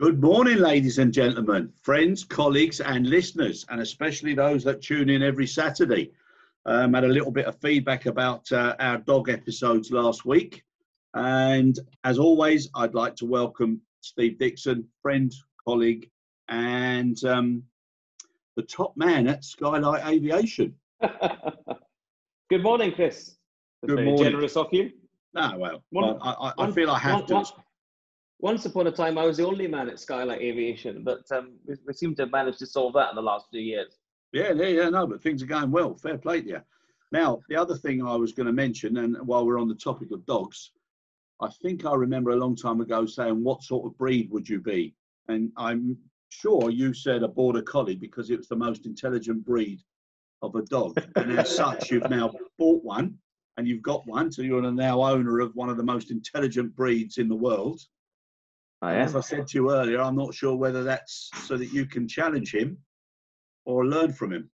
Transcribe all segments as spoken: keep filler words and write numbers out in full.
Good morning, ladies and gentlemen, friends, colleagues and listeners, and especially those that tune in every Saturday. Um, had a little bit of feedback about uh, our dog episodes last week. And as always, I'd like to welcome Steve Dickson, friend, colleague, and um, the top man at Skylight Aviation. Good morning, Chris. That's Good morning. Generous of you. No, well, one, I, I, I feel I have one, to. Once upon a time, I was the only man at Skylight Aviation, but um, we, we seem to have managed to solve that in the last few years. Yeah, yeah, yeah, no, but things are going well. Fair play to you. Now, the other thing I was going to mention, and while we're on the topic of dogs, I think I remember a long time ago saying, what sort of breed would you be? And I'm sure you said a border collie because it was the most intelligent breed of a dog. And as such, you've now bought one and you've got one. So you're now owner of one of the most intelligent breeds in the world. I am. As I said to you earlier, I'm not sure whether that's so that you can challenge him or learn from him.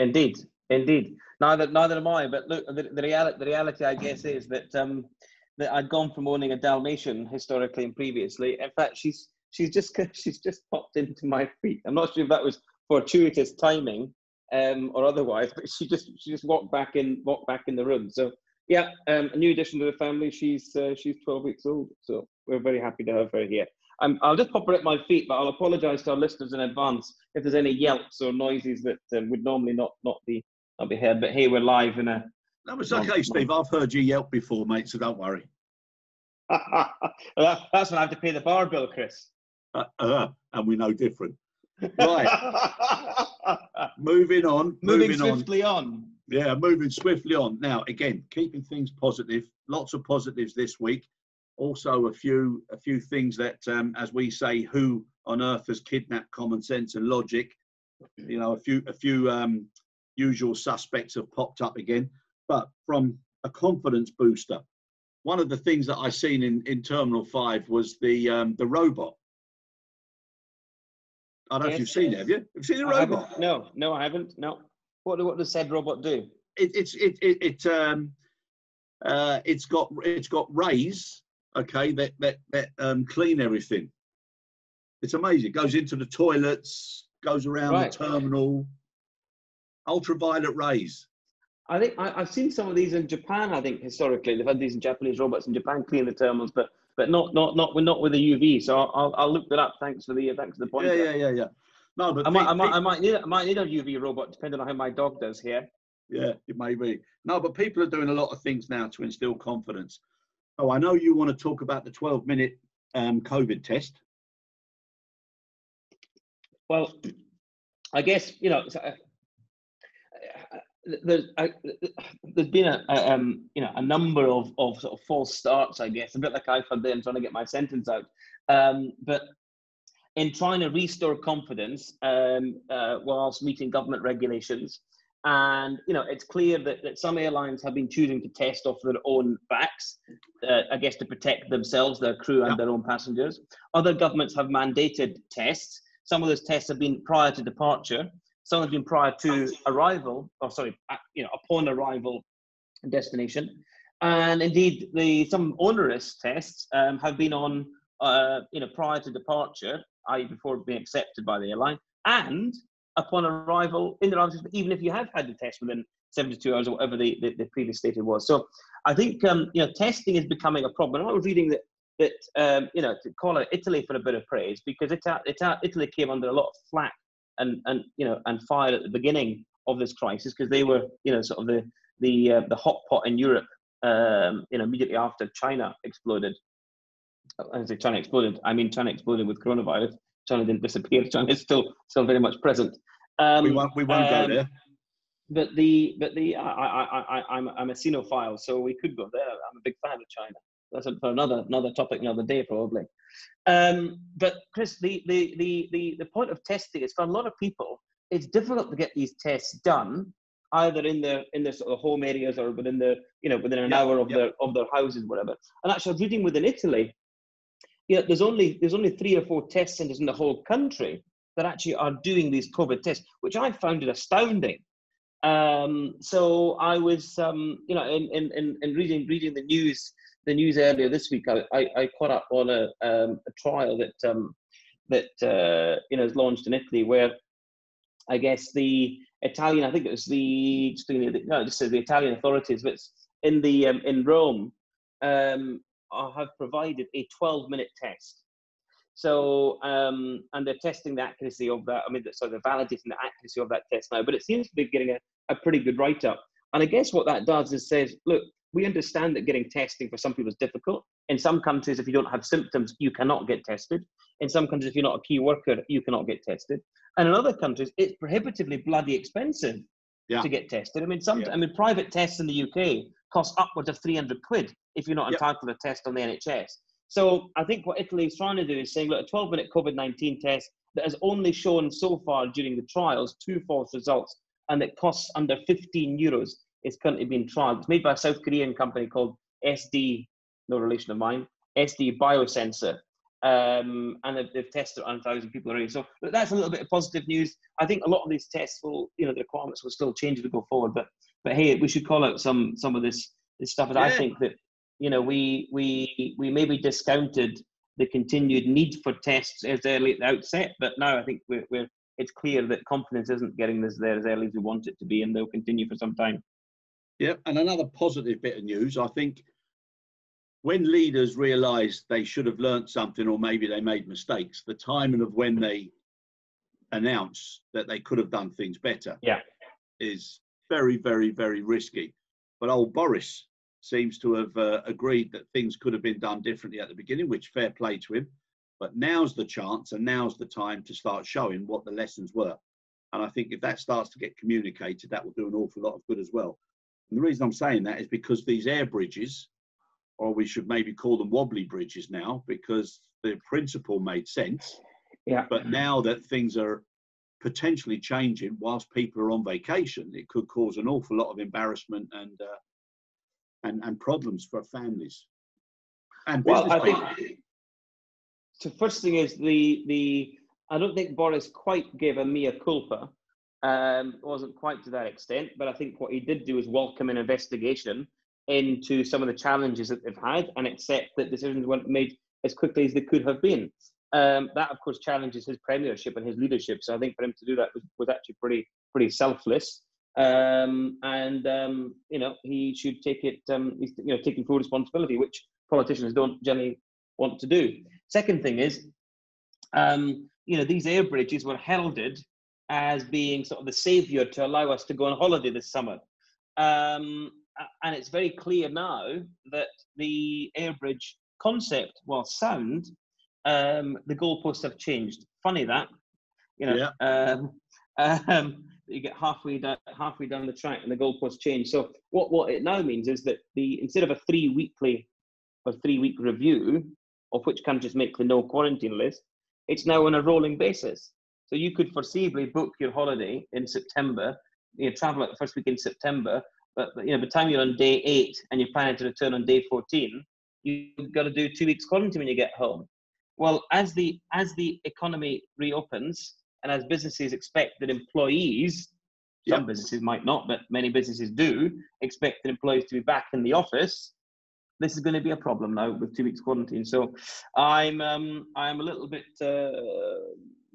Indeed, indeed. Neither, neither am I. But look, the, the reality, the reality, I guess, is that um, that I'd gone from owning a Dalmatian historically and previously. In fact, she's she's just she's just popped into my feet. I'm not sure if that was fortuitous timing um, or otherwise, but she just she just walked back in walked back in the room. So yeah, um, a new addition to the family. She's uh, she's twelve weeks old. So we're very happy to have her here. I'm, I'll just pop her at my feet, but I'll apologise to our listeners in advance if there's any yelps or noises that uh, would normally not, not, be, not be heard. But here we're live in a... That was okay, month, Steve. Month. I've heard you yelp before, mate, so don't worry. Well, that, that's when I have to pay the bar bill, Chris. Uh, uh, and we know different. Right. moving on. Moving, moving swiftly on. on. Yeah, moving swiftly on. Now, again, keeping things positive. Lots of positives this week. Also, a few a few things that, um, as we say, who on earth has kidnapped common sense and logic? You know, a few a few um, usual suspects have popped up again. But from a confidence booster, one of the things that I seen in, in Terminal Five was the um, the robot. I don't yes, know if you've seen yes. it. Have you? Have you seen the I robot? Haven't. No, no, I haven't. No. What what does said robot do? It it's it it, it um uh it's got it's got rays. Okay, that that that um, clean everything. It's amazing. It goes into the toilets, goes around right. the terminal. Ultraviolet rays. I think I, I've seen some of these in Japan. I think historically they've had these Japanese robots in Japan clean the terminals, but but not not not we're not with a U V. So I'll I'll look that up. Thanks for the thanks for the point. Yeah, yeah, yeah, yeah. No, but I might, the, I, might, I might need I might need a U V robot depending on how my dog does here. Yeah, it may be. No, but people are doing a lot of things now to instill confidence. Oh, I know you want to talk about the twelve-minute um, COVID test. Well, I guess, you know, uh, there's, uh, there's been a, a, um, you know, a number of, of sort of false starts, I guess, a bit like I've had there trying to get my sentence out. Um, but in trying to restore confidence um, uh, whilst meeting government regulations, and, you know, it's clear that, that some airlines have been choosing to test off their own backs, uh, I guess, to protect themselves, their crew and yep. their own passengers. Other governments have mandated tests. Some of those tests have been prior to departure. Some have been prior to arrival, or sorry, you know, upon arrival and destination. And indeed, the some onerous tests um, have been on, uh, you know, prior to departure, that is before being accepted by the airline, and upon arrival in the island, even if you have had the test within seventy-two hours or whatever the, the, the previous stated was. So I think, um, you know, testing is becoming a problem. I was reading that, that um, you know, to call out Italy for a bit of praise, because Ita Ita Italy came under a lot of flack and, and, you know, and fire at the beginning of this crisis, because they were, you know, sort of the, the, uh, the hot pot in Europe, um, you know, immediately after China exploded. I say China exploded, I mean China exploded with coronavirus. China didn't disappear. China is still still very much present. Um, we won't we won't um, go there. But the but the I I I I'm I'm a Sinophile, so we could go there. I'm a big fan of China. That's for another another topic, another day probably. Um, but Chris, the the the the the point of testing is for a lot of people, it's difficult to get these tests done, either in their in their sort of home areas or within the you know within an yeah, hour of yeah. their of their houses, whatever. And actually, I was reading within Italy. You know, there's only there's only three or four test centres in the whole country that actually are doing these COVID tests, which I found it astounding. Um, so I was, um, you know, in, in, in reading reading the news the news earlier this week, I, I, I caught up on a, um, a trial that um, that uh, you know is launched in Italy, where I guess the Italian, I think it was the no, it just says the Italian authorities, but in the um, in Rome, um, have provided a twelve-minute test. So, um, and they're testing the accuracy of that. I mean, so they're validating the accuracy of that test now. But it seems to be getting a, a pretty good write-up. And I guess what that does is says, look, we understand that getting testing for some people is difficult. In some countries, if you don't have symptoms, you cannot get tested. In some countries, if you're not a key worker, you cannot get tested. And in other countries, it's prohibitively bloody expensive yeah. to get tested. I mean, some, yeah. I mean, private tests in the U K cost upwards of three hundred quid if you're not yep. entitled to a test on the N H S. So I think what Italy is trying to do is saying, look, a twelve-minute COVID nineteen test that has only shown so far during the trials two false results, and that costs under fifteen euros, is currently being trialed. It's made by a South Korean company called S D, no relation of mine, S D Biosensor, um, and they've, they've tested on one thousand people already. So look, that's a little bit of positive news. I think a lot of these tests will, you know, the requirements will still change as we go forward. But but hey, we should call out some some of this this stuff. And yeah. I think that, you know, we we we maybe discounted the continued need for tests as early at the outset, but now I think we're, we're it's clear that confidence isn't getting us there as early as we want it to be, and they'll continue for some time. Yeah, and another positive bit of news, I think, when leaders realised they should have learnt something, or maybe they made mistakes, the timing of when they announce that they could have done things better yeah. is very, very, very risky. But old Boris seems to have uh, agreed that things could have been done differently at the beginning, which fair play to him. But now's the chance and now's the time to start showing what the lessons were. And I think if that starts to get communicated, that will do an awful lot of good as well. And the reason I'm saying that is because these air bridges, or we should maybe call them wobbly bridges now, because the principle made sense. Yeah. But now that things are potentially changing whilst people are on vacation, it could cause an awful lot of embarrassment and uh, And, and problems for families and business. Well, I think the first thing is the the I don't think Boris quite gave a mea culpa. Um, wasn't quite to that extent, but I think what he did do is welcome an investigation into some of the challenges that they've had and accept that decisions weren't made as quickly as they could have been. Um, that, of course, challenges his premiership and his leadership. So I think for him to do that was, was actually pretty pretty selfless. Um, and, um, you know, he should take it, um, he's, you know, taking full responsibility, which politicians don't generally want to do. Second thing is, um, you know, these air bridges were heralded as being sort of the saviour to allow us to go on holiday this summer. Um, and it's very clear now that the air bridge concept, while sound, um, the goalposts have changed. Funny that, you know, yeah. um, um, you get halfway down, halfway down the track and the goalposts change. So what, what it now means is that the instead of a three-weekly or three-week review of which countries make the no quarantine list, it's now on a rolling basis. So you could foreseeably book your holiday in September, you know, travel at the first week in September, but, but you know, by the time you're on day eight and you're planning to return on day fourteen, you've got to do two weeks quarantine when you get home. Well, as the as the economy reopens, and as businesses expect that employees, some yep. businesses might not, but many businesses do, expect that employees to be back in the office, this is going to be a problem now with two weeks quarantine. So I'm um, I'm a little bit, uh,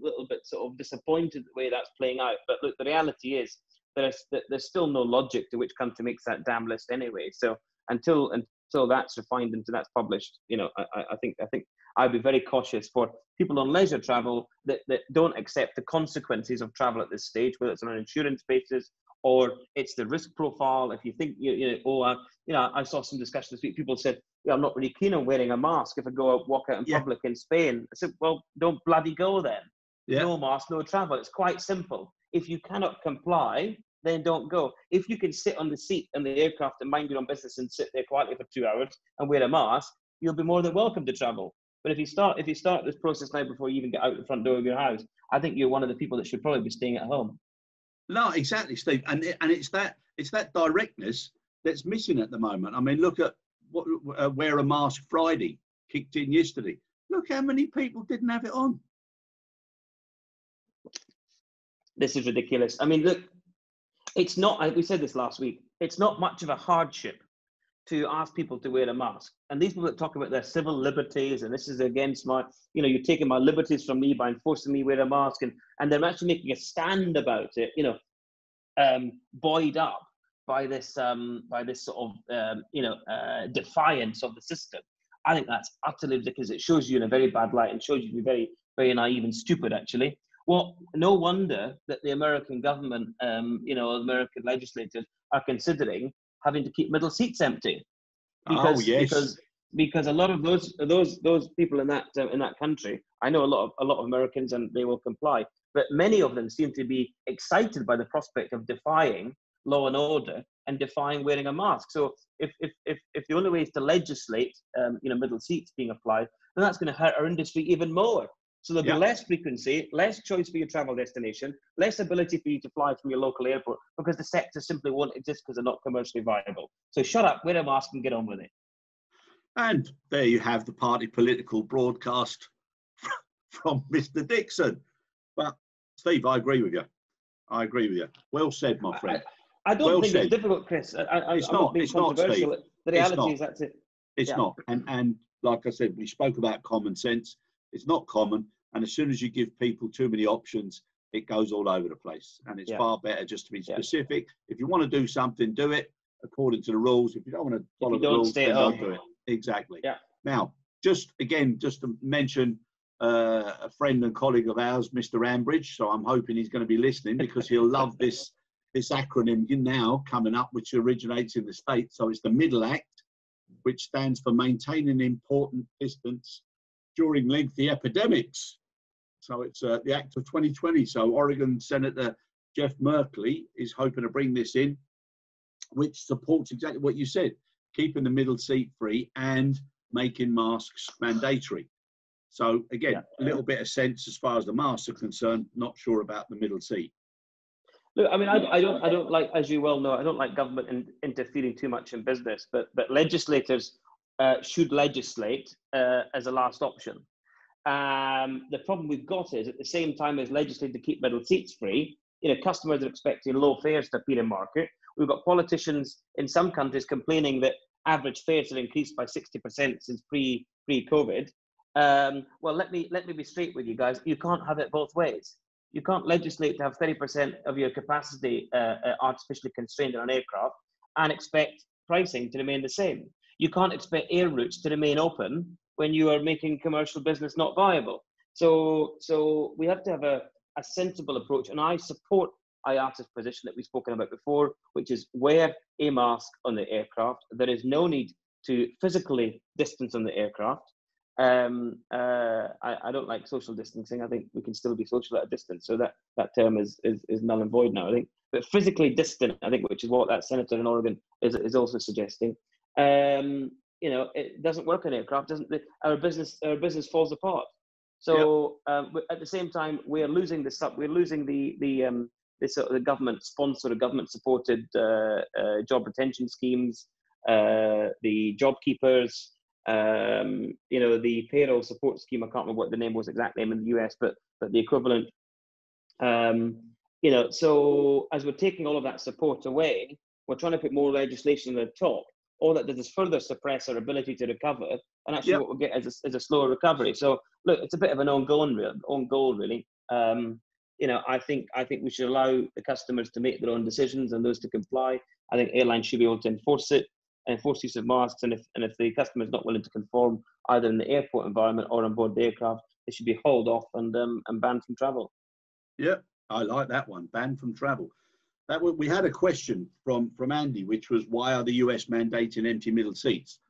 little bit sort of disappointed the way that's playing out. But look, the reality is there's, there's still no logic to which country makes that damn list anyway. So until until that's refined, until that's published, you know, I, I think I think I'd be very cautious for people on leisure travel that, that don't accept the consequences of travel at this stage, whether it's on an insurance basis or it's the risk profile. If you think, you, you know, oh, I, you know, I saw some discussion this week, people said, yeah, I'm not really keen on wearing a mask if I go out, walk out in yeah. public in Spain. I said, well, don't bloody go then. Yeah. No mask, no travel. It's quite simple. If you cannot comply, then don't go. If you can sit on the seat in the aircraft and mind your own business and sit there quietly for two hours and wear a mask, you'll be more than welcome to travel. But if you start if you start this process now before you even get out the front door of your house, I think you're one of the people that should probably be staying at home. No, exactly, Steve. And it, and it's that it's that directness that's missing at the moment. I mean, look at what uh, Wear a Mask Friday kicked in yesterday. Look how many people didn't have it on. This is ridiculous. I mean, look, it's not. We said this last week. It's not much of a hardship to ask people to wear a mask. And these people that talk about their civil liberties, and this is against my, you know, you're taking my liberties from me by forcing me to wear a mask, and, and they're actually making a stand about it, you know, um, buoyed up by this, um, by this sort of, um, you know, uh, defiance of the system. I think that's utterly ridiculous. It shows you in a very bad light and shows you to be very, very naive and stupid, actually. Well, no wonder that the American government, um, you know, American legislators are considering having to keep middle seats empty, because oh, yes. because because a lot of those those those people in that uh, in that country, I know a lot of a lot of Americans, and they will comply, but many of them seem to be excited by the prospect of defying law and order and defying wearing a mask. So if if if, if the only way is to legislate, um, you know, middle seats being applied, then that's going to hurt our industry even more. So there'll yeah. be less frequency, less choice for your travel destination, less ability for you to fly from your local airport, because the sector simply won't exist because they're not commercially viable. So shut up, wear a mask and get on with it. And there you have the party political broadcast from Mister Dickson. Well, Steve, I agree with you. I agree with you. Well said, my friend. I, I don't well think said. It's difficult, Chris. I, I, it's I'm not, not being it's controversial. Not, Steve. The reality is that's it. It's yeah. not. And, and like I said, we spoke about common sense. It's not common. And as soon as you give people too many options, it goes all over the place. And it's yeah. far better just to be specific. Yeah. If you want to do something, do it according to the rules. If you don't want to follow the rules, then don't do it. Exactly. Yeah. Now, just again, just to mention uh, a friend and colleague of ours, Mister Ambridge. So I'm hoping he's going to be listening, because he'll love this this acronym now coming up, which originates in the States. So it's the MIDDLE Act, which stands for Maintaining Important Distance During Lengthy Epidemics. So it's uh, the Act of twenty twenty. So Oregon Senator Jeff Merkley is hoping to bring this in, which supports exactly what you said, keeping the middle seat free and making masks mandatory. So again, yeah. a little bit of sense as far as the masks are concerned, not sure about the middle seat. Look, I mean, I, I don't, I don't like, as you well know, I don't like government in, interfering too much in business, but, but legislators Uh, should legislate uh, as a last option. Um, the problem we've got is, at the same time as legislating to keep middle seats free, you know, customers are expecting low fares to appear in market. We've got politicians in some countries complaining that average fares have increased by sixty percent since pre pre-COVID. Um, well, let me let me be straight with you guys. You can't have it both ways. You can't legislate to have thirty percent of your capacity uh, uh, artificially constrained on an aircraft and expect pricing to remain the same. You can't expect air routes to remain open when you are making commercial business not viable. So, so we have to have a, a sensible approach. And I support IATA's position that we've spoken about before, which is wear a mask on the aircraft. There is no need to physically distance on the aircraft. Um, uh, I, I don't like social distancing. I think we can still be social at a distance. So that, that term is, is, is null and void now, I think. But physically distant, I think, which is what that senator in Oregon is, is also suggesting. Um, you know, it doesn't work on aircraft. Doesn't our business? Our business falls apart. So yep. um, at the same time, we're losing the sub. We're losing the the um, this sort of the government sponsored or government supported uh, uh, job retention schemes, uh, the job keepers. Um, you know, the payroll support scheme. I can't remember what the name was exactly in the U S, but but the equivalent. Um, you know, so as we're taking all of that support away, we're trying to put more legislation on the top. All that does is further suppress our ability to recover, and actually yep. what we'll get is a, is a slower recovery. So, look, it's a bit of an ongoing, on goal, really. Um, you know, I think I think we should allow the customers to make their own decisions and those to comply. I think airlines should be able to enforce it, enforce use of masks, and if and if the customer is not willing to conform, either in the airport environment or on board the aircraft, they should be hauled off and um, and banned from travel. Yeah, I like that one. Banned from travel. That we had a question from, from Andy, which was, why are the U S mandating empty middle seats?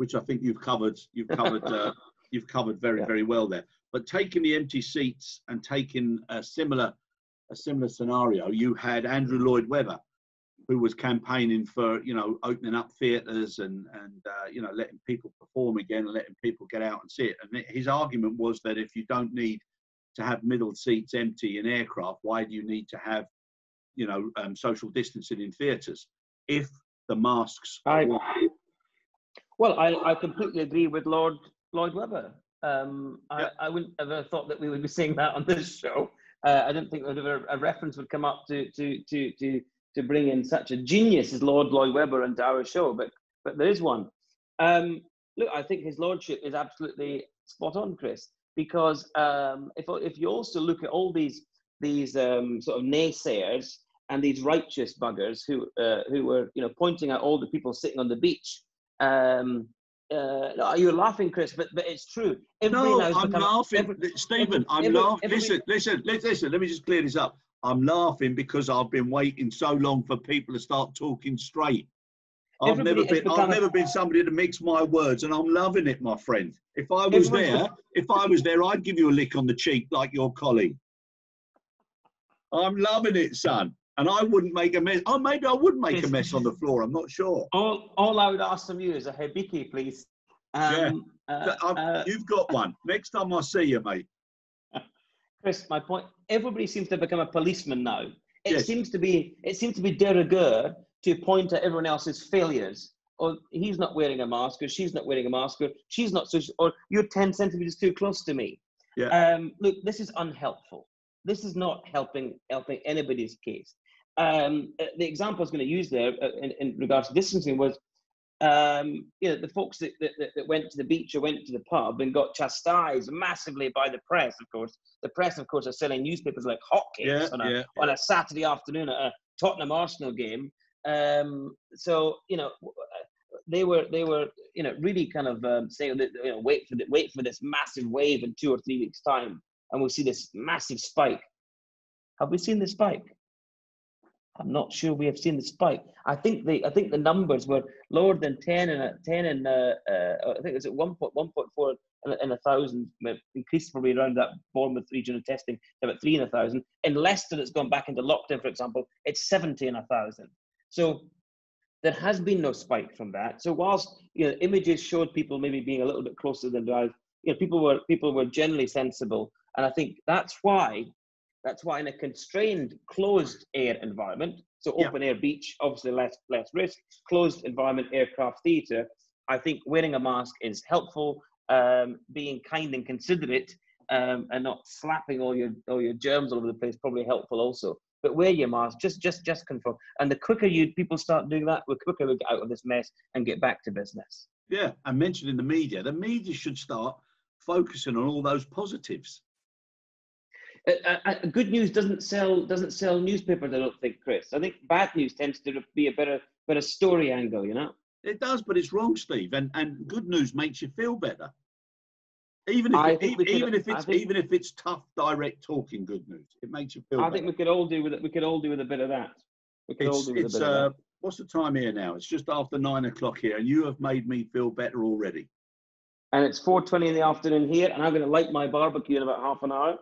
Which I think you've covered, you've covered, uh, you've covered very, yeah. very well there. But taking the empty seats and taking a similar, a similar scenario, you had Andrew Lloyd Webber, who was campaigning for, you know, opening up theatres and and uh, you know, letting people perform again and letting people get out and see it. And his argument was that if you don't need to have middle seats empty in aircraft, why do you need to have you know, um, social distancing in theatres, if the masks are I, Well, I, I completely agree with Lord Lloyd Webber. Um, yep. I, I wouldn't have ever thought that we would be seeing that on this show. Uh, I didn't think ever, a reference would come up to, to, to, to, to bring in such a genius as Lord Lloyd Webber into our show, but, but there is one. Um, look, I think His Lordship is absolutely spot on, Chris, because um, if, if you also look at all these, these um, sort of naysayers and these righteous buggers who, uh, who were, you know, pointing at all the people sitting on the beach, um, Uh, no, you're laughing, Chris, but, but it's true. Everybody no, I'm become, laughing. Every, Stephen, every, I'm every, laughing. Every, listen, listen, listen, let me just clear this up. I'm laughing because I've been waiting so long for people to start talking straight. I've never been, I've never been somebody to mix my words, and I'm loving it, my friend. If I was there, if I was there, I'd give you a lick on the cheek like your colleague. I'm loving it, son. And I wouldn't make a mess. Oh, maybe I would make a mess on the floor. I'm not sure. All, all I would ask from you is a hibiki, please. Um, yeah. Uh, uh, You've got one. Next time I see you, mate. Chris, my point, everybody seems to become a policeman now. It yes. seems to be, it seems to be de rigueur to point at everyone else's failures. Or he's not wearing a mask, or she's not wearing a mask, or she's not, so, or you're ten centimeters too close to me. Yeah. Um, look, this is unhelpful. This is not helping, helping anybody's case. Um, the example I was going to use there uh, in, in regards to distancing was, um, you know, the folks that, that, that went to the beach or went to the pub and got chastised massively by the press, of course. The press, of course, are selling newspapers like hotcakes yeah, on, a, yeah, on a Saturday afternoon at a Tottenham-Arsenal game. Um, so, you know, they were, they were, you know, really kind of um, saying, that, you know, wait for, the, wait for this massive wave in two or three weeks' time, and we'll see this massive spike. Have we seen the spike? I'm not sure we have seen the spike. I think the I think the numbers were lower than ten and ten and uh, uh, I think it was at one point one point four and a thousand, increased probably around that Bournemouth region of testing about three in a thousand. In Leicester, that's gone back into lockdown, for example, it's seventy in a thousand. So there has been no spike from that. So whilst, you know, images showed people maybe being a little bit closer than drive, you know, people were people were generally sensible, and I think that's why. That's why in a constrained, closed air environment, so open yeah. air beach, obviously less, less risk, closed environment, aircraft theatre, I think wearing a mask is helpful, um, being kind and considerate, um, and not slapping all your, all your germs all over the place, probably helpful also. But wear your mask, just, just, just control. And the quicker you people start doing that, the quicker we get out of this mess and get back to business. Yeah, I mentioned in the media, the media should start focusing on all those positives. Uh, uh, good news doesn't sell doesn't sell newspapers, I don't think, Chris. I think bad news tends to be a better better story angle, you know. It does, but it's wrong, Steve. And and good news makes you feel better, even if it, even, could, even if it's think, even if it's tough, direct talking good news. It makes you feel. I better. think we could all do with it. We could all do with a bit of that. We could it's, all do with it's, a bit uh, of that. What's the time here now? It's just after nine o'clock here, and you have made me feel better already. And it's four twenty in the afternoon here, and I'm going to light my barbecue in about half an hour.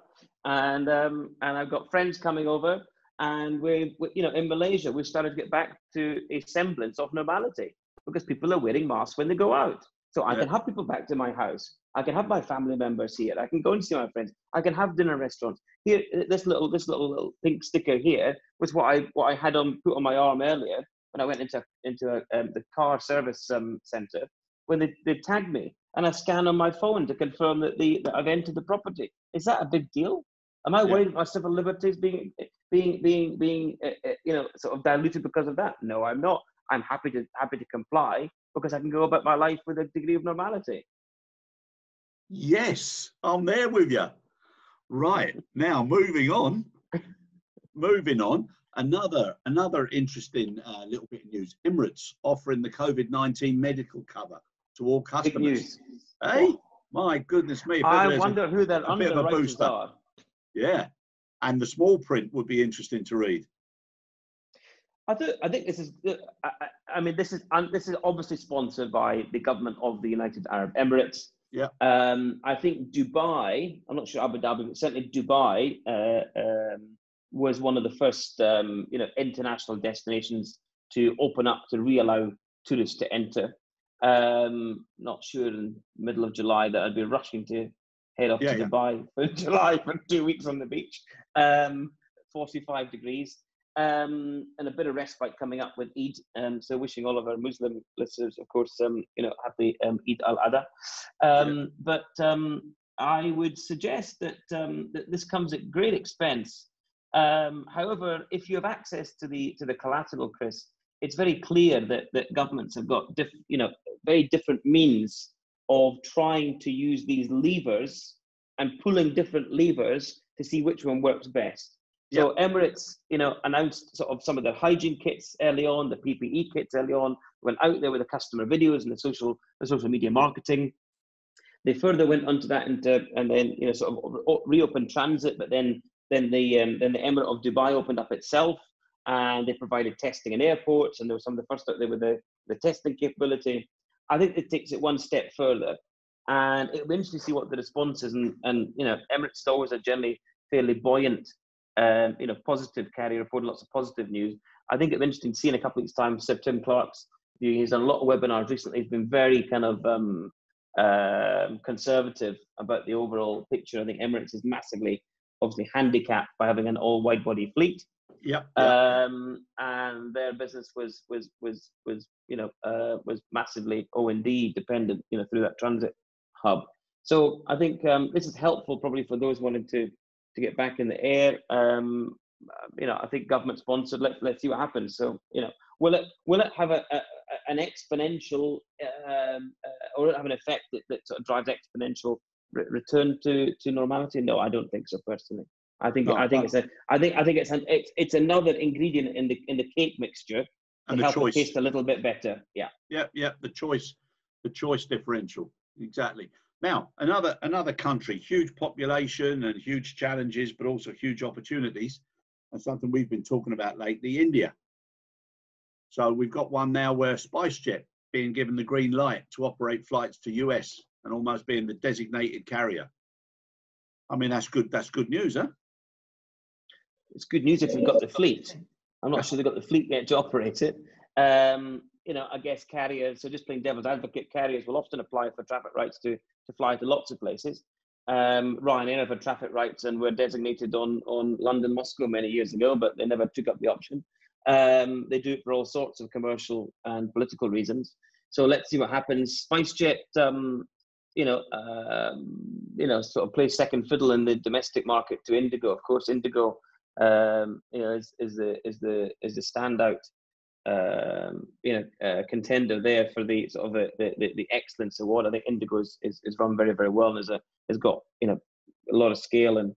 And um, and I've got friends coming over, and we, we, you know, in Malaysia, we've started to get back to a semblance of normality because people are wearing masks when they go out. So I yeah. can have people back to my house. I can have my family members here. I can go and see my friends. I can have dinner restaurants here. This little this little, little pink sticker here was what I what I had on put on my arm earlier when I went into into a, um, the car service um, centre when they, they tagged me, and I scan on my phone to confirm that the that I've entered the property. Is that a big deal? Am I yeah. worried about my civil liberties being, being, being, being, uh, you know, sort of diluted because of that? No, I'm not. I'm happy to happy to comply because I can go about my life with a degree of normality. Yes, I'm there with you. Right now, moving on, moving on. Another another interesting uh, little bit of news: Emirates offering the COVID nineteen medical cover to all customers. Hey, eh? My goodness me! I wonder a, who that underwriters are. Yeah, and the small print would be interesting to read. I think I think this is. I, I mean, this is um, this is obviously sponsored by the government of the United Arab Emirates. Yeah. Um, I think Dubai. I'm not sure Abu Dhabi, but certainly Dubai uh, um, was one of the first, um, you know, international destinations to open up to re-allow tourists to enter. Um, not sure in the middle of July that I'd be rushing to. Head off yeah, to yeah. Dubai for July for two weeks on the beach, um, forty-five degrees, um, and a bit of respite coming up with Eid. Um, so wishing all of our Muslim listeners, of course, um, you know, happy um, Eid al-Adha. Um, yeah. But um, I would suggest that, um, that this comes at great expense. Um, however, if you have access to the to the collateral, Chris, it's very clear that, that governments have got diff, you know, very different means of trying to use these levers and pulling different levers to see which one works best. So yep. Emirates, you know, announced sort of some of their hygiene kits early on, the P P E kits early on, went out there with the customer videos and the social, the social media marketing. They further went onto that and, uh, and then, you know, sort of reopened transit, but then, then, the, um, then the Emirate of Dubai opened up itself and they provided testing in airports, and there were some of the first out there with the, the testing capability. I think it takes it one step further, and it'll be interesting to see what the response is. And, and you know, Emirates is always a generally fairly buoyant, um, you know, positive carrier, reporting lots of positive news. I think it'll be interesting to see in a couple of weeks' time. Sir Tim Clark's, he's done a lot of webinars recently. He's been very kind of um, uh, conservative about the overall picture. I think Emirates is massively, obviously, handicapped by having an all wide-body fleet. Yeah. Yep. Um, and their business was was was was you know uh, was massively O and D dependent, you know, through that transit hub. So I think um, this is helpful probably for those wanting to to get back in the air. Um, you know, I think government sponsored. Let's let's see what happens. So you know, will it will it have a, a an exponential um, uh, or will it have an effect that, that sort of drives exponential re return to to normality? No, I don't think so personally. I think no, I think it's a I think I think it's an it's, it's another ingredient in the in the cake mixture and to help it taste a little bit better. Yeah. Yeah, yeah. The choice, the choice differential. Exactly. Now, another another country, huge population and huge challenges, but also huge opportunities. And something we've been talking about lately, India. So we've got one now where SpiceJet being given the green light to operate flights to U S and almost being the designated carrier. I mean, that's good. That's good news, huh? It's good news if you've got the fleet. I'm not sure they've got the fleet yet to operate it. Um, you know, I guess carriers, so just playing devil's advocate, carriers will often apply for traffic rights to, to fly to lots of places. Um, Ryanair have had traffic rights and were designated on, on London, Moscow many years ago, but they never took up the option. Um, they do it for all sorts of commercial and political reasons. So let's see what happens. SpiceJet, um, you know, um, you know, sort of play second fiddle in the domestic market to Indigo. Of course, Indigo, um, you know, is, is the is the is the standout, um, you know, uh, contender there for the sort of the, the the excellence award. I think Indigo is is, is run very very well and is a has got you know a lot of scale and,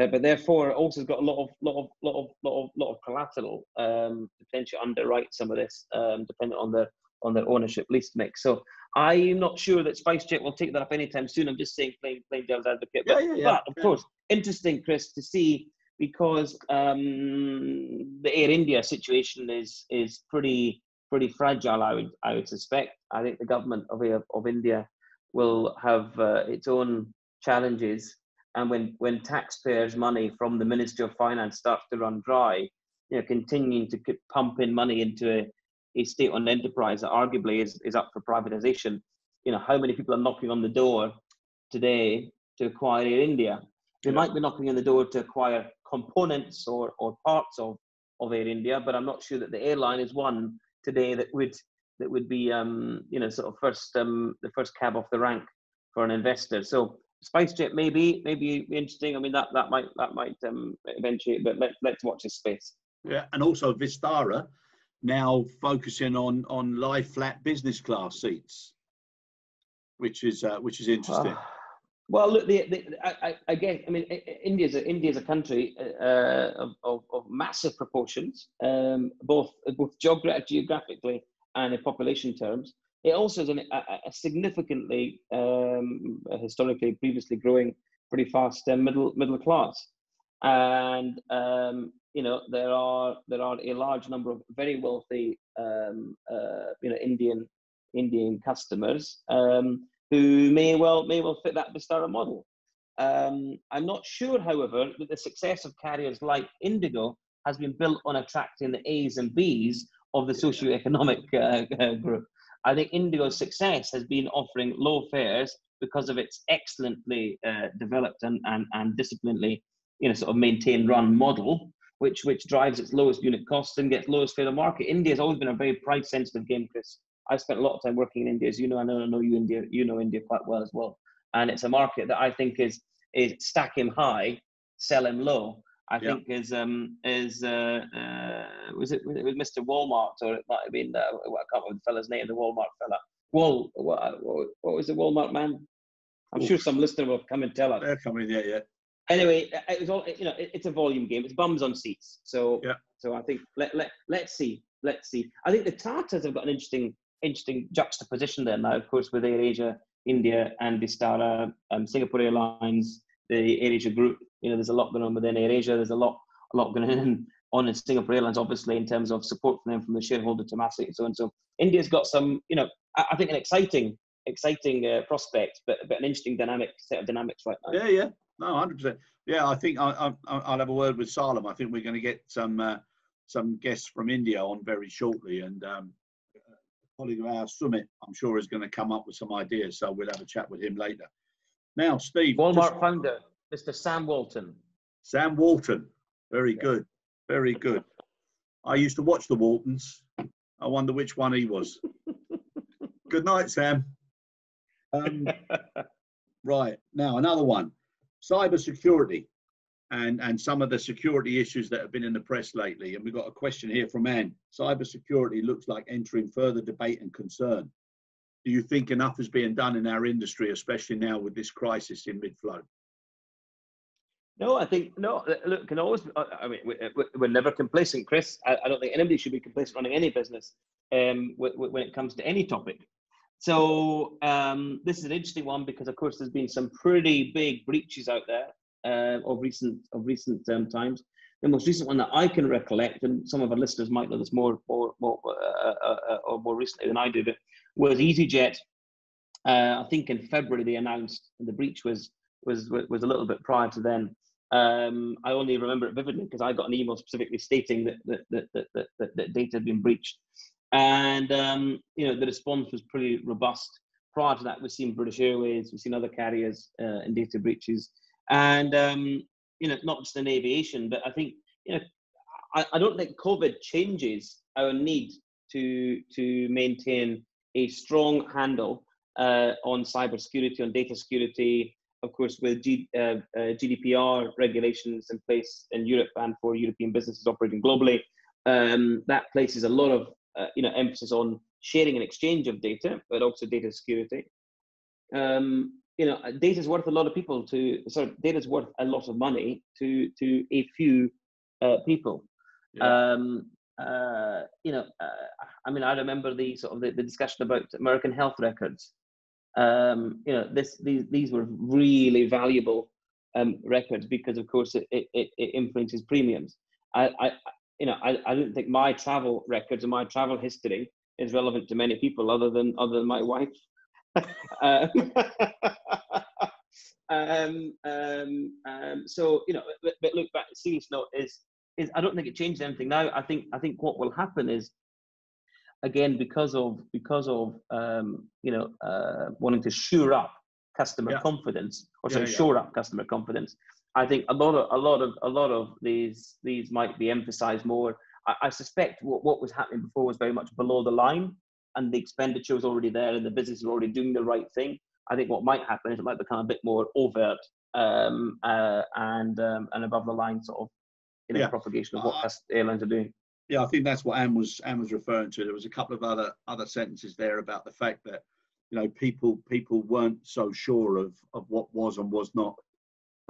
uh, but therefore also has got a lot of lot of lot of lot of lot of collateral um, potentially underwrite some of this um, depending on their on their ownership lease mix. So I'm not sure that SpiceJet will take that up anytime soon. I'm just saying, plain, plain devil's advocate. But, yeah, yeah, yeah. but of yeah. course, interesting, Chris, to see, because um, the Air India situation is is pretty pretty fragile. I would I would suspect. I think the government of of India will have uh, its own challenges, and when when taxpayers' money from the Ministry of Finance starts to run dry, you know, continuing to pump in money into a a state-owned enterprise that arguably is, is up for privatization. You know, how many people are knocking on the door today to acquire Air India? They yeah. might be knocking on the door to acquire components or, or parts of, of Air India, but I'm not sure that the airline is one today that would that would be um, you know sort of first um, the first cab off the rank for an investor. So SpiceJet maybe maybe interesting. I mean that that might that might um, eventuate, but let, let's watch this space. Yeah, and also Vistara. Now focusing on on live flat business class seats, which is uh, which is interesting. Uh, well, look, the, the, I, I guess I mean India's a, India's a country uh, of, of of massive proportions, um, both both geogra geographically and in population terms. It also is an, a, a significantly um, historically previously growing pretty fast uh, middle middle class, and um, you know, there are there are a large number of very wealthy, um, uh, you know, Indian Indian customers um, who may well may well fit that Vistara model. Um, I'm not sure, however, that the success of carriers like Indigo has been built on attracting the A's and B's of the socioeconomic uh, group. I think Indigo's success has been offering low fares because of its excellently uh, developed and and and disciplinedly, you know, sort of maintained run model, which which drives its lowest unit costs and gets lowest fare to market. India's always been a very price-sensitive game, Chris. I spent a lot of time working in India, as you know. I know, I know you India, you know India quite well as well. And it's a market that I think is is stack him high, sell him low. I yeah. think is um is uh, uh was it with Mister Walmart, or it might have been uh, I can't remember the fella's name, the Walmart fella. Wall, what, what was the Walmart man? I'm Oof. sure some listener will come and tell us. They're coming, yeah, yeah. Anyway, it was all, you know, it, it's a volume game. It's bums on seats. So, yeah. so I think let let let's see, let's see. I think the Tatas have got an interesting interesting juxtaposition there now. Of course, with Air Asia, India, and Vistara, um, Singapore Airlines, the Air Asia group. You know, there's a lot going on within Air Asia. There's a lot a lot going on in Singapore Airlines, obviously, in terms of support from them, from the shareholder to Massey and so on. So, India's got some, you know, I, I think an exciting exciting uh, prospect, but but an interesting dynamic set of dynamics right now. Yeah, yeah. No, one hundred percent. Yeah, I think I, I, I'll have a word with Salam. I think we're going to get some uh, some guests from India on very shortly, and um, a colleague of ours, Sumit, I'm sure, is going to come up with some ideas. So we'll have a chat with him later. Now, Steve. Walmart just, founder, Mister Sam Walton. Sam Walton. Very yeah. good. Very good. I used to watch the Waltons. I wonder which one he was. Good night, Sam. Um, right. Now, another one. Cybersecurity and, and some of the security issues that have been in the press lately. And we've got a question here from Anne. Cybersecurity looks like entering further debate and concern. Do you think enough is being done in our industry, especially now with this crisis in mid-flow? No, I think, no, look, can always, I mean, we're never complacent, Chris. I don't think anybody should be complacent running any business um, when it comes to any topic. So um, this is an interesting one because, of course, there's been some pretty big breaches out there uh, of recent of recent um, times. The most recent one that I can recollect, and some of our listeners might know this more more, more uh, uh, uh, or more recently than I do, but was EasyJet. Uh, I think in February they announced, and the breach was was was a little bit prior to then. Um, I only remember it vividly because I got an email specifically stating that that that that, that, that, that data had been breached. And, um, you know, the response was pretty robust. Prior to that, we've seen British Airways, we've seen other carriers uh, in data breaches. And, um, you know, not just in aviation, but I think, you know, I, I don't think COVID changes our need to, to maintain a strong handle uh, on cybersecurity, on data security. Of course, with G, uh, uh, G D P R regulations in place in Europe and for European businesses operating globally, um, that places a lot of Uh, you know, emphasis on sharing and exchange of data, but also data security. Um, you know, data is worth a lot of people to, sorry, data is worth a lot of money to to a few uh, people. Yeah. Um, uh, you know, uh, I mean, I remember the sort of the, the discussion about American health records. Um, you know, this these these were really valuable um, records because, of course, it it, it influences premiums. I. I You know, I, I don't think my travel records and my travel history is relevant to many people other than other than my wife. um, um, um, um, so you know, but, but look, back serious note is is I don't think it changed anything now. I think I think what will happen is, again, because of because of um, you know uh, wanting to shore up customer yeah. confidence, or yeah, sorry, yeah. shore up customer confidence. I think a lot of a lot of a lot of these these might be emphasised more. I, I suspect what, what was happening before was very much below the line, and the expenditure was already there, and the business is already doing the right thing. I think what might happen is it might become a bit more overt um, uh, and um, and above the line sort of you know yeah. propagation of what uh, airlines are doing. Yeah, I think that's what Anne was Anne was referring to. There was a couple of other other sentences there about the fact that you know people people weren't so sure of of what was and was not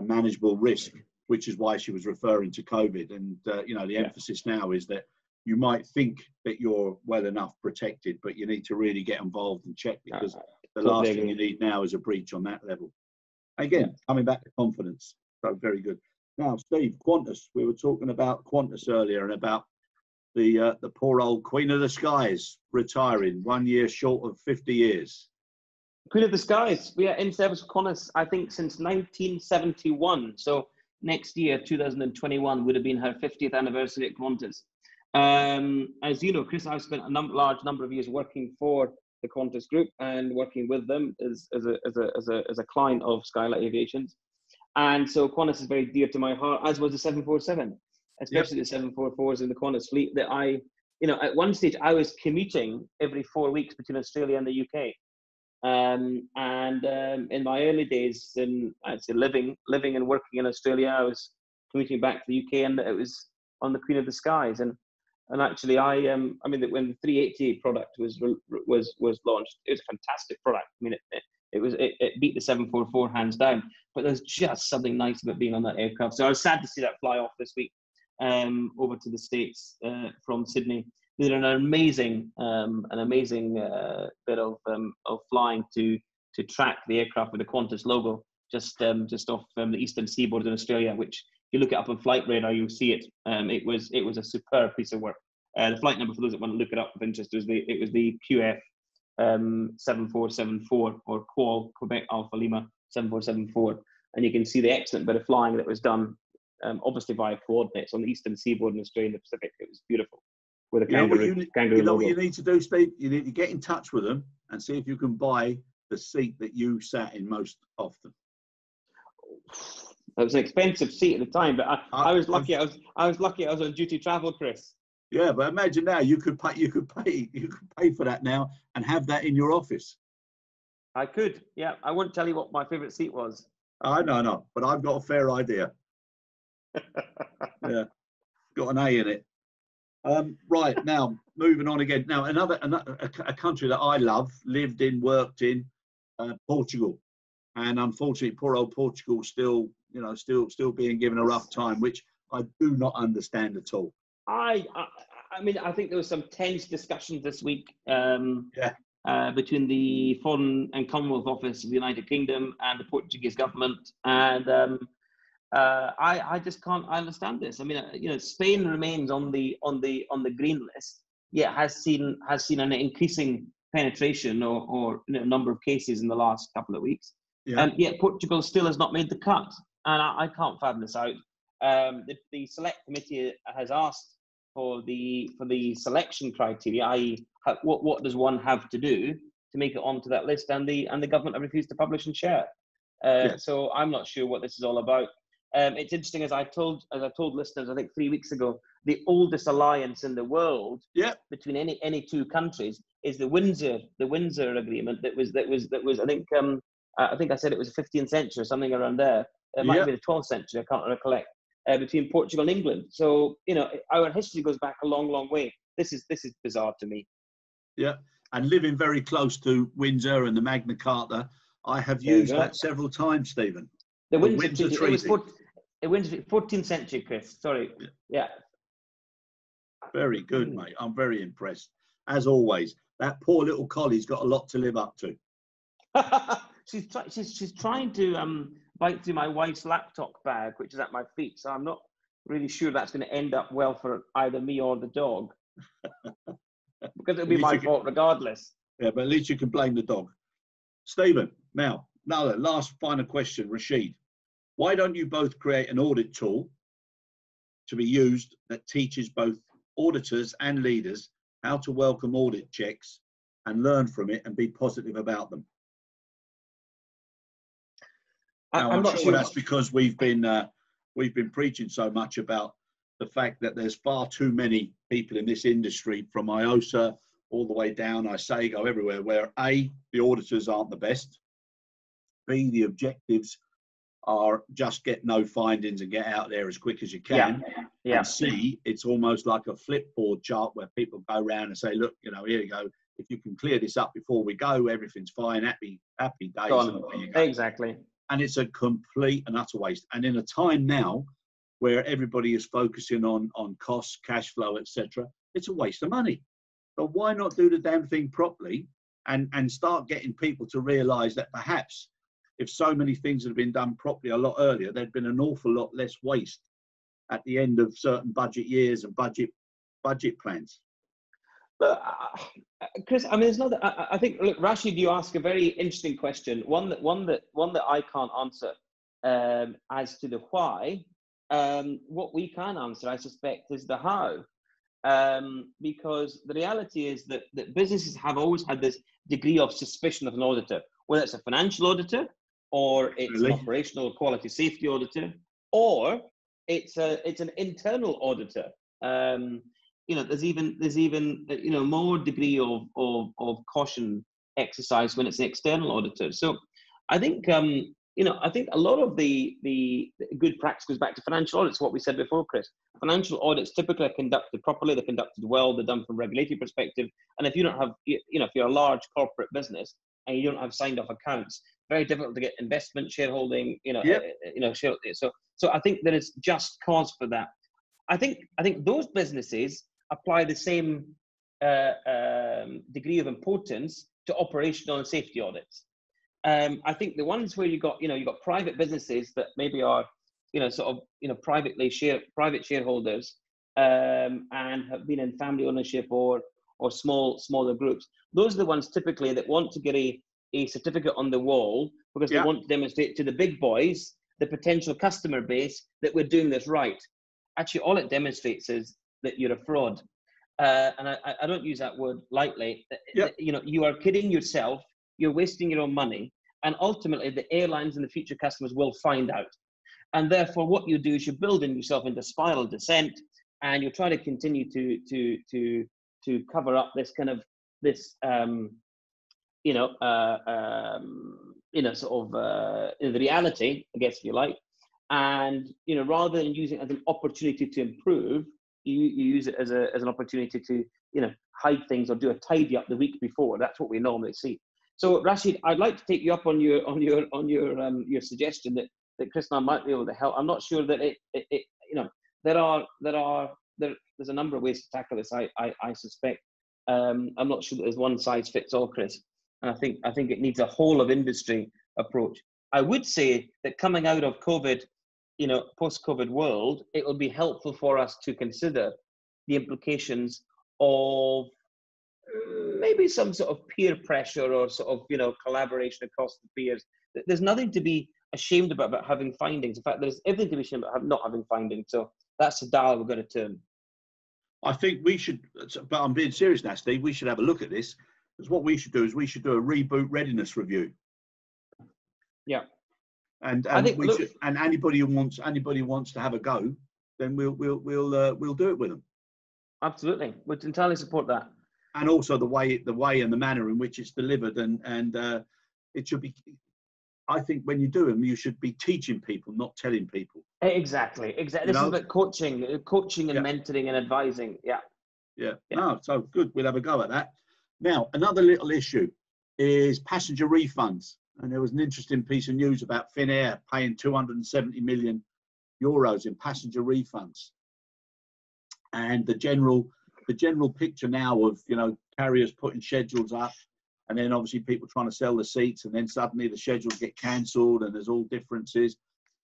a manageable risk, which is why she was referring to COVID. And uh, you know, the yeah. emphasis now is that you might think that you're well enough protected, but you need to really get involved and check, because uh, the last thing you need now is a breach on that level. Again, yeah. coming back to confidence. So very good. Now, Steve, Qantas. We were talking about Qantas earlier and about the uh, the poor old Queen of the Skies retiring one year short of fifty years. Queen of the Skies, we are in service with Qantas, I think, since nineteen seventy-one. So next year, two thousand twenty-one, would have been her fiftieth anniversary at Qantas. Um, as you know, Chris, I've spent a num large number of years working for the Qantas Group and working with them as, as, a, as, a, as, a, as a client of Skylight Aviation. And so Qantas is very dear to my heart, as was the seven forty-seven, especially yep. the seven forty-fours in the Qantas fleet that I, you know, at one stage I was commuting every four weeks between Australia and the U K. Um, and um, in my early days, in actually living, living and working in Australia, I was commuting back to the U K, and it was on the Queen of the Skies. And and actually, I um, I mean, that when the three eighty product was was was launched, it was a fantastic product. I mean, it it, it was it, it beat the seven forty-four hands down. But there's just something nice about being on that aircraft. So I was sad to see that fly off this week um, over to the States uh, from Sydney. They did an amazing um, an amazing uh, bit of um, of flying to to track the aircraft with the Qantas logo, just um, just off um, the eastern seaboard in Australia, which if you look it up on Flight Radar, you'll see it. Um, it was it was a superb piece of work. Uh, the flight number, for those that want to look it up with interest, was the it was the Q F um, seven four seven four, or Q A L, Quebec Alpha Lima seven four seven four, and you can see the excellent bit of flying that was done, um, obviously via coordinates on the eastern seaboard in Australia and the Pacific. It was beautiful. With a kangaroo, you know, you, kangaroo you know what you need to do, Steve? You need to get in touch with them and see if you can buy the seat that you sat in most often. That was an expensive seat at the time, but I, I, I was lucky. I was I was lucky. I was on duty travel, Chris. Yeah, but imagine now you could pay. You could pay. You could pay for that now and have that in your office. I could. Yeah, I wouldn't tell you what my favourite seat was. I know, no, but I've got a fair idea. Yeah, got an A in it. Um, right, now moving on again. Now another, another a, a country that I love, lived in, worked in, uh, Portugal, and unfortunately, poor old Portugal still, you know, still still being given a rough time, which I do not understand at all. I, I, I mean, I think there was some tense discussions this week um, yeah. uh, between the Foreign and Commonwealth Office of the United Kingdom and the Portuguese government, and. Um, Uh, I, I just can't I understand this. I mean, you know, Spain remains on the on the on the green list, yet has seen has seen an increasing penetration or or you know, number of cases in the last couple of weeks, yeah. And yet Portugal still has not made the cut, and I, I can't fathom this out. Um, the, the select committee has asked for the for the selection criteria, that is, what what does one have to do to make it onto that list, and the and the government have refused to publish and share. Uh, yeah. So I'm not sure what this is all about. Um, it's interesting, as I told as I told listeners, I think three weeks ago, the oldest alliance in the world, yep, between any any two countries is the Windsor the Windsor Agreement that was that was that was I think um I think I said it was the fifteenth century or something around there. It might, yep, be the twelfth century. I can't recollect. Uh, between Portugal and England, so you know our history goes back a long, long way. This is this is bizarre to me. Yeah, and living very close to Windsor and the Magna Carta, I have there used that several times, Stephen. The, the Windsor Treaty. Treaty. It was for, It went to fourteenth century, Chris. Sorry. Yeah. yeah. Very good, mate. I'm very impressed. As always, that poor little collie's got a lot to live up to. she's, try she's, she's trying to um, bite through my wife's laptop bag, which is at my feet. So I'm not really sure that's going to end up well for either me or the dog. Because it'll be my fault regardless. Yeah, but at least you can blame the dog. Stephen, now, another last final question, Rashid. Why don't you both create an audit tool to be used that teaches both auditors and leaders how to welcome audit checks and learn from it and be positive about them? Now, I'm, I'm not sure, sure that's because we've been uh, we've been preaching so much about the fact that there's far too many people in this industry, from I O S A all the way down, I S A G O, everywhere, where A, the auditors aren't the best, B, the objectives are just get no findings and get out there as quick as you can. Yeah. Yeah. And see, it's almost like a flipboard chart where people go around and say, look, you know, here you go. If you can clear this up before we go, everything's fine. Happy, happy days. And there you go. Exactly. And it's a complete and utter waste. And in a time now where everybody is focusing on, on costs, cash flow, et cetera, it's a waste of money. So why not do the damn thing properly and, and start getting people to realize that perhaps if so many things had been done properly a lot earlier, there'd been an awful lot less waste at the end of certain budget years and budget budget plans. Look, uh, Chris, I mean, it's not that, I, I think, look, Rashid, you ask a very interesting question, one that one that one that I can't answer um, as to the why. Um, what we can answer, I suspect, is the how, um, because the reality is that that businesses have always had this degree of suspicion of an auditor, whether it's a financial auditor, or it's really? an operational quality safety auditor, or it's a it's an internal auditor. Um, you know, there's even there's even you know more degree of of, of caution exercise when it's an external auditor. So, I think um, you know, I think a lot of the, the good practice goes back to financial audits, what we said before, Chris. Financial audits typically are conducted properly, they're conducted well, they're done from a regulatory perspective. And if you don't have, you know, if you're a large corporate business and you don't have signed off accounts, very difficult to get investment, shareholding, you know, yep. you know, share, so, so I think there is just cause for that. I think, I think those businesses apply the same uh, um, degree of importance to operational and safety audits. Um, I think the ones where you got, you know, you got private businesses that maybe are, you know, sort of, you know, privately share, private shareholders um, and have been in family ownership or or small smaller groups. Those are the ones typically that want to get a, a certificate on the wall because yeah. they want to demonstrate to the big boys, the potential customer base, that we're doing this right. Actually, all it demonstrates is that you're a fraud. Uh, and I, I don't use that word lightly. Yeah. You know, you are kidding yourself. You're wasting your own money, and ultimately the airlines and the future customers will find out. And therefore, what you do is you build in yourself into spiral descent, and you try to continue to to to to cover up this kind of this um, you know uh, um, you know sort of uh, the reality, I guess, if you like. And you know, rather than using it as an opportunity to improve, you, you use it as a as an opportunity to you know hide things or do a tidy up the week before. That's what we normally see. So Rashid, I'd like to take you up on your on your on your um, your suggestion that that Krishna might be able to help. I'm not sure that it, it, it you know there are there are there, there's a number of ways to tackle this. I I, I suspect um, I'm not sure that there's one size fits all, Chris. And I think I think it needs a whole of industry approach. I would say that coming out of COVID, you know, post-COVID world, it will be helpful for us to consider the implications of maybe some sort of peer pressure or sort of, you know, collaboration across the peers. There's nothing to be ashamed about, about having findings. In fact, there's everything to be ashamed about not having findings. So that's the dial we're going to turn. I think we should, but I'm being serious now, Steve, we should have a look at this. Because what we should do is we should do a reboot readiness review. Yeah. And, and, I think, we look, should, and anybody who wants, anybody who wants to have a go, then we'll, we'll, we'll, uh, we'll do it with them. Absolutely. We'd entirely support that. And also the way, the way and the manner in which it's delivered, and and uh, it should be. I think when you do them, you should be teaching people, not telling people. Exactly, exactly. You this know? is about coaching, coaching and yeah. mentoring and advising. Yeah. yeah, yeah. No, so good. We'll have a go at that. Now, another little issue is passenger refunds, and there was an interesting piece of news about Finnair paying two hundred seventy million euros in passenger refunds, and the general. The general picture now of, you know, carriers putting schedules up, and then obviously people trying to sell the seats, and then suddenly the schedules get cancelled and there's all differences.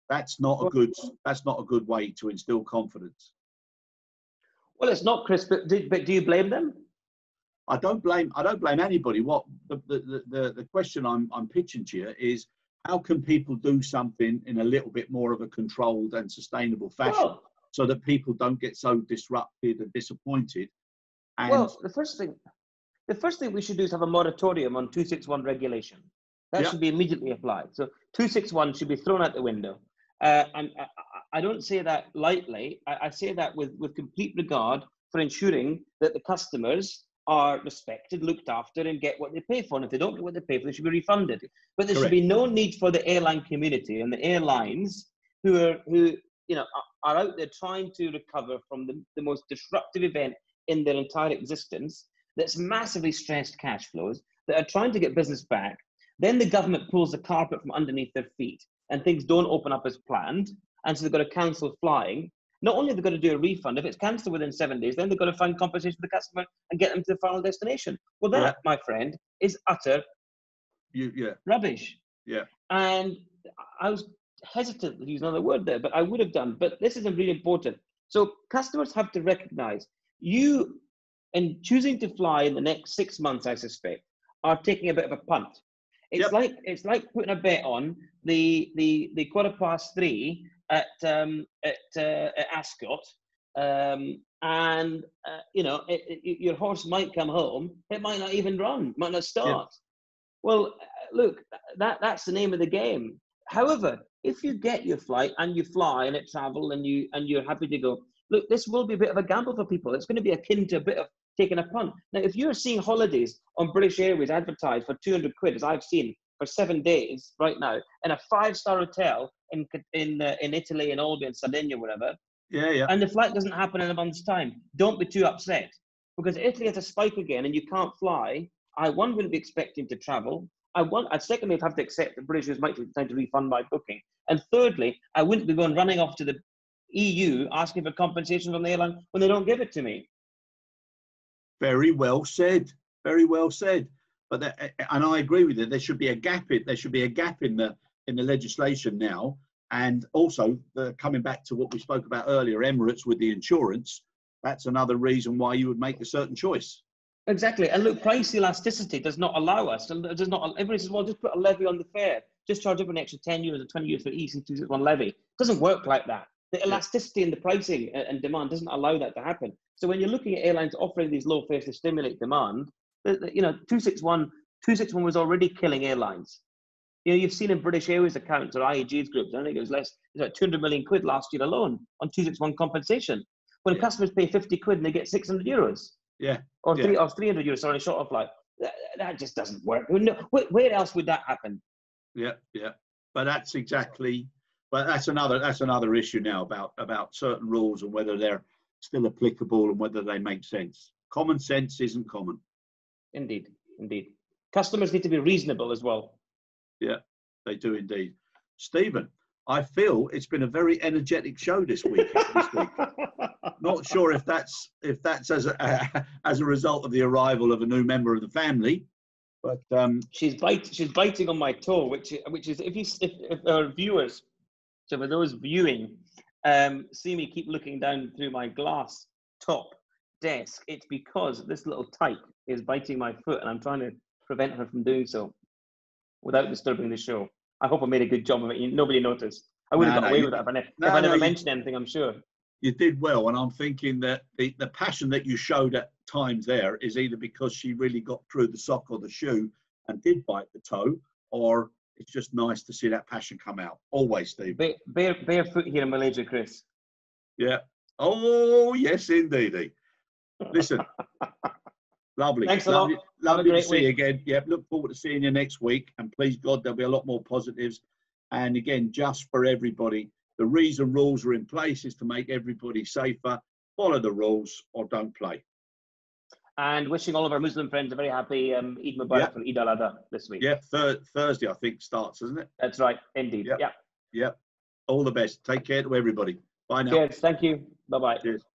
That's not a good, that's not a good way to instill confidence. Well, it's not, Chris, but do, but do you blame them? I don't blame, I don't blame anybody. What the, the, the, the question I'm, I'm pitching to you is, how can people do something in a little bit more of a controlled and sustainable fashion? Well, so that people don't get so disrupted and disappointed. And well, the first thing, the first thing we should do is have a moratorium on two sixty-one regulation. That yeah. should be immediately applied. So two sixty-one should be thrown out the window. Uh, and I, I don't say that lightly. I, I say that with, with complete regard for ensuring that the customers are respected, looked after, and get what they pay for. And if they don't get what they pay for, they should be refunded. But there Correct. should be no need for the airline community and the airlines who are who. you know, are out there trying to recover from the, the most disruptive event in their entire existence, that's massively stressed cash flows, that are trying to get business back. Then the government pulls the carpet from underneath their feet and things don't open up as planned. And so they've got to cancel flying. Not only have they got to do a refund, if it's cancelled within seven days, then they've got to find compensation for the customer and get them to the final destination. Well, that, yeah. my friend, is utter you, yeah. rubbish. Yeah. And I was hesitant to use another word there, but I would have done. But this is really important. So customers have to recognize you, in choosing to fly in the next six months, I suspect, are taking a bit of a punt. It's yep. like it's like putting a bet on the the the quarter past three at um, at, uh, at Ascot, um, and uh, you know it, it, your horse might come home. It might not even run. Might not start. Yep. Well, look, that that's the name of the game. However, if you get your flight and you fly and it travel and you and you're happy to go, look, this will be a bit of a gamble for people. It's going to be akin to a bit of taking a punt. Now, if you're seeing holidays on British Airways advertised for two hundred quid, as I've seen for seven days right now in a five-star hotel in in uh, in Italy and all in Sardinia, wherever. Yeah, yeah. And the flight doesn't happen in a month's time. Don't be too upset, because if Italy has a spike again and you can't fly, I one wouldn't be expecting to travel. I one, I secondly would have to accept that British Airways might be trying to refund my booking, and thirdly, I wouldn't be going running off to the E U asking for compensation from the airline when they don't give it to me. Very well said. Very well said. But that, and I agree with you. There should be a gap in there should be a gap in the in the legislation now. And also, uh, coming back to what we spoke about earlier, Emirates with the insurance, that's another reason why you would make a certain choice. Exactly. And look, price elasticity does not allow us. And does not. Everybody says, well, just put a levy on the fare. Just charge up an extra ten euros or twenty euros for E C two sixty-one levy. It doesn't work like that. The elasticity in the pricing and demand doesn't allow that to happen. So when you're looking at airlines offering these low fares to stimulate demand, you know, two sixty-one was already killing airlines. You know, you've seen in British Airways accounts or I A G's groups, I think it was less, it was like two hundred million quid last year alone on two sixty-one compensation. When yeah. customers pay fifty quid and they get six hundred euros. Yeah. Or, yeah. Three, or three hundred euros, sorry, short of flight. That, that just doesn't work. Where, where else would that happen? Yeah, yeah. But that's exactly, but that's another, that's another issue now about, about certain rules and whether they're still applicable and whether they make sense. Common sense isn't common. Indeed, indeed. Customers need to be reasonable as well. Yeah, they do indeed. Stephen, I feel it's been a very energetic show this week. This week. Not sure if that's if that's as a uh, as a result of the arrival of a new member of the family, but um, she's biting she's biting on my toe, which which is if you if, if our viewers, so for those viewing, um, see me keep looking down through my glass top desk. It's because this little tyke is biting my foot, and I'm trying to prevent her from doing so. Without disturbing the show. I hope I made a good job of it. Nobody noticed. I would have no, got no, away you, with that if I, ne no, if I never no, mentioned you, anything, I'm sure. You did well, and I'm thinking that the, the passion that you showed at times there is either because she really got through the sock or the shoe and did bite the toe, or it's just nice to see that passion come out. Always, Steve. Bare, bare, barefoot here in Malaysia, Chris. Yeah. Oh, yes, indeedy. Listen. Lovely. Thanks a lot. Lovely, lovely to see you again. Yeah, look forward to seeing you next week. And please, God, there'll be a lot more positives. And again, just for everybody, the reason rules are in place is to make everybody safer. Follow the rules or don't play. And wishing all of our Muslim friends a very happy um, Eid Mubarak yep. and Eid al-Adha this week. Yeah, th Thursday, I think, starts, isn't it? That's right. Indeed. Yeah. Yeah. Yep. All the best. Take care to everybody. Bye now. Cheers. Thank you. Bye-bye. Cheers.